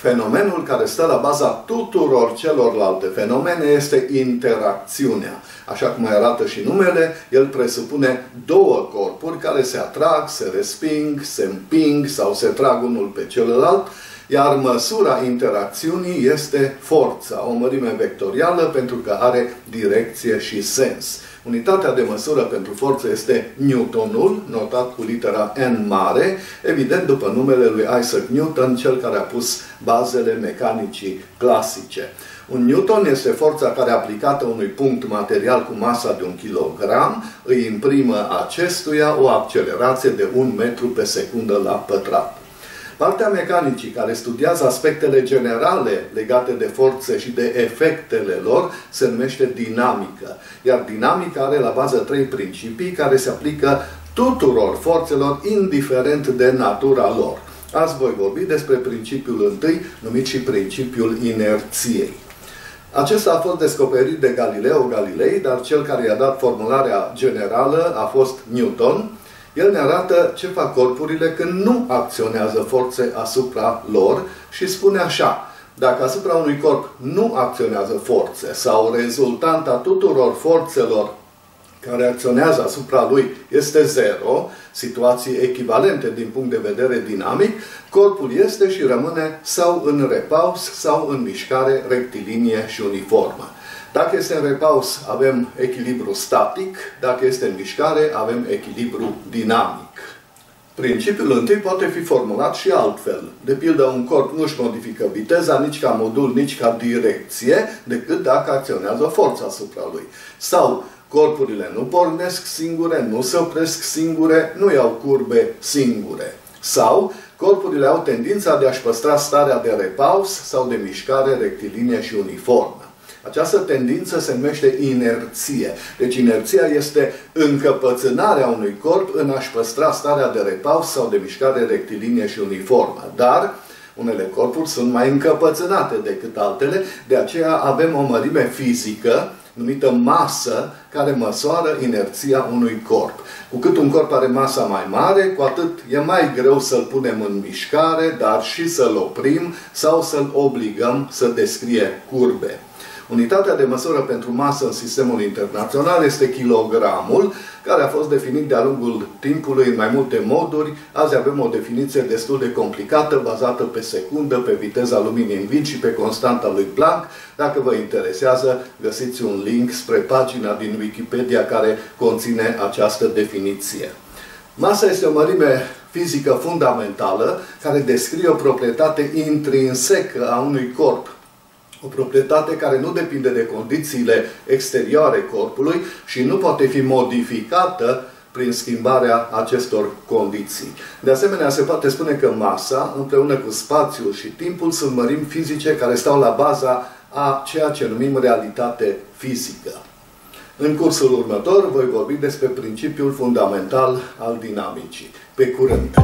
fenomenul care stă la baza tuturor celorlalte fenomene este interacțiunea. Așa cum arată și numele, el presupune două corpuri care se atrag, se resping, se împing sau se trag unul pe celălalt, iar măsura interacțiunii este forța, o mărime vectorială pentru că are direcție și sens. Unitatea de măsură pentru forță este Newtonul, notat cu litera N mare, evident după numele lui Isaac Newton, cel care a pus bazele mecanicii clasice. Un newton este forța care, aplicată unui punct material cu masa de 1 kilogram, îi imprimă acestuia o accelerație de 1 metru pe secundă la pătrat. Partea mecanicii care studiază aspectele generale legate de forțe și de efectele lor se numește dinamică. Iar dinamica are la bază 3 principii care se aplică tuturor forțelor, indiferent de natura lor. Azi voi vorbi despre principiul întâi, numit și principiul inerției. Acesta a fost descoperit de Galileo Galilei, dar cel care i-a dat formularea generală a fost Newton. El ne arată ce fac corpurile când nu acționează forțe asupra lor și spune așa: dacă asupra unui corp nu acționează forțe sau rezultanta tuturor forțelor care acționează asupra lui este 0, situații echivalente din punct de vedere dinamic, corpul este și rămâne sau în repaus sau în mișcare rectilinie și uniformă. Dacă este în repaus, avem echilibru static, dacă este în mișcare, avem echilibru dinamic. Principiul întâi poate fi formulat și altfel. De pildă, un corp nu își modifică viteza, nici ca modul, nici ca direcție, decât dacă acționează forța asupra lui. Sau, corpurile nu pornesc singure, nu se opresc singure, nu iau curbe singure. Sau, corpurile au tendința de a-și păstra starea de repaus sau de mișcare rectilinie și uniformă. Această tendință se numește inerție. Deci inerția este încăpățânarea unui corp în a-și păstra starea de repaus sau de mișcare rectilinie și uniformă. Dar unele corpuri sunt mai încăpățânate decât altele, de aceea avem o mărime fizică numită masă, care măsoară inerția unui corp. Cu cât un corp are masa mai mare, cu atât e mai greu să-l punem în mișcare, dar și să-l oprim sau să-l obligăm să descrie curbe. Unitatea de măsură pentru masă în sistemul internațional este kilogramul, care a fost definit de-a lungul timpului în mai multe moduri. Azi avem o definiție destul de complicată, bazată pe secundă, pe viteza luminii în vid și pe constanta lui Planck. Dacă vă interesează, găsiți un link spre pagina din Wikipedia care conține această definiție. Masa este o mărime fizică fundamentală care descrie o proprietate intrinsecă a unui corp. O proprietate care nu depinde de condițiile exterioare corpului și nu poate fi modificată prin schimbarea acestor condiții. De asemenea, se poate spune că masa, împreună cu spațiul și timpul, sunt mărimi fizice care stau la baza a ceea ce numim realitate fizică. În cursul următor voi vorbi despre principiul fundamental al dinamicii. Pe curând!